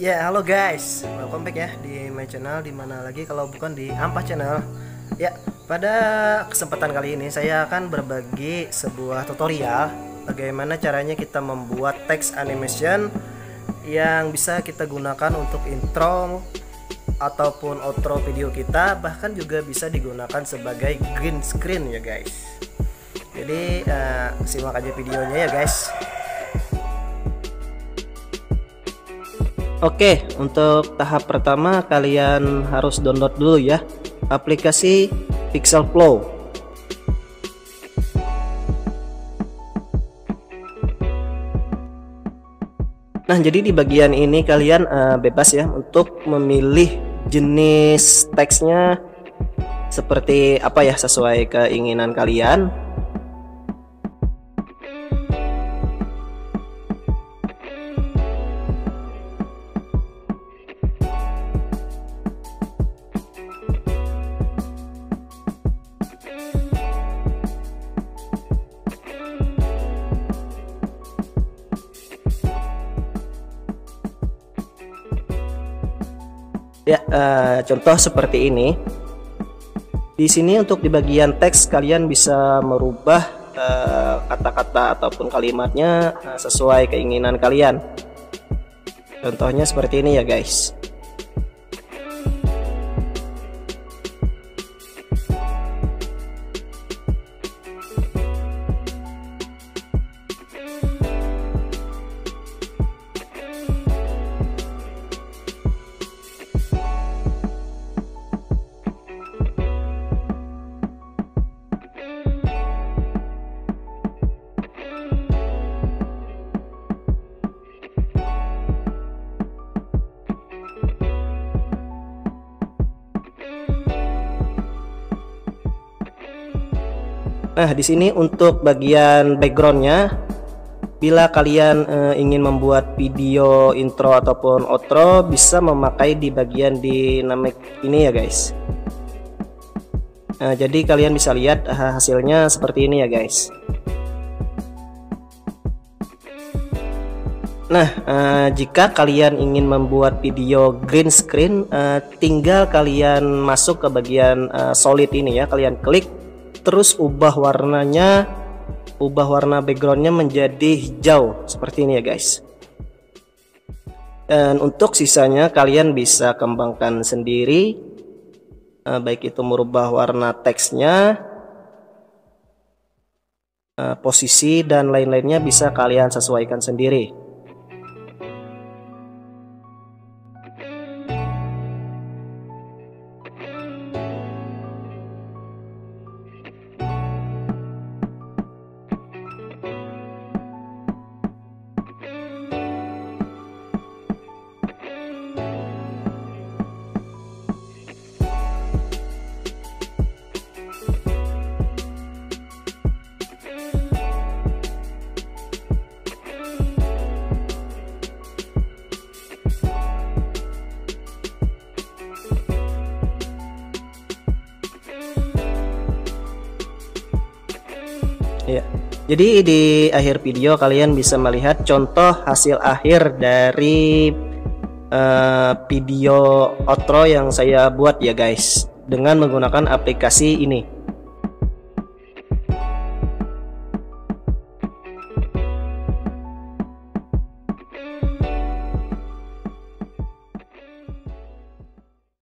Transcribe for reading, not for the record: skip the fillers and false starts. Ya, halo guys, welcome back ya di my channel, dimana lagi kalau bukan di Ampah channel. Ya, pada kesempatan kali ini saya akan berbagi sebuah tutorial bagaimana caranya kita membuat text animation yang bisa kita gunakan untuk intro ataupun outro video kita, bahkan juga bisa digunakan sebagai green screen ya guys. Jadi simak aja videonya ya guys. Oke, untuk tahap pertama kalian harus download dulu ya aplikasi PixelFlow. Nah, jadi di bagian ini kalian bebas ya untuk memilih jenis teksnya seperti apa ya, sesuai keinginan kalian. Ya, contoh seperti ini. Di sini untuk di bagian teks kalian bisa merubah kata-kata ataupun kalimatnya sesuai keinginan kalian. Contohnya seperti ini ya guys. Nah, di sini untuk bagian backgroundnya, bila kalian ingin membuat video intro ataupun outro, bisa memakai di bagian dynamic ini ya guys. Nah, jadi kalian bisa lihat hasilnya seperti ini ya guys. Nah, jika kalian ingin membuat video green screen, tinggal kalian masuk ke bagian solid ini ya, kalian klik. Terus ubah warnanya, ubah warna backgroundnya menjadi hijau seperti ini ya guys. Dan untuk sisanya kalian bisa kembangkan sendiri, baik itu merubah warna teksnya, posisi dan lain-lainnya bisa kalian sesuaikan sendiri. Ya. Jadi di akhir video kalian bisa melihat contoh hasil akhir dari video outro yang saya buat ya guys, dengan menggunakan aplikasi ini.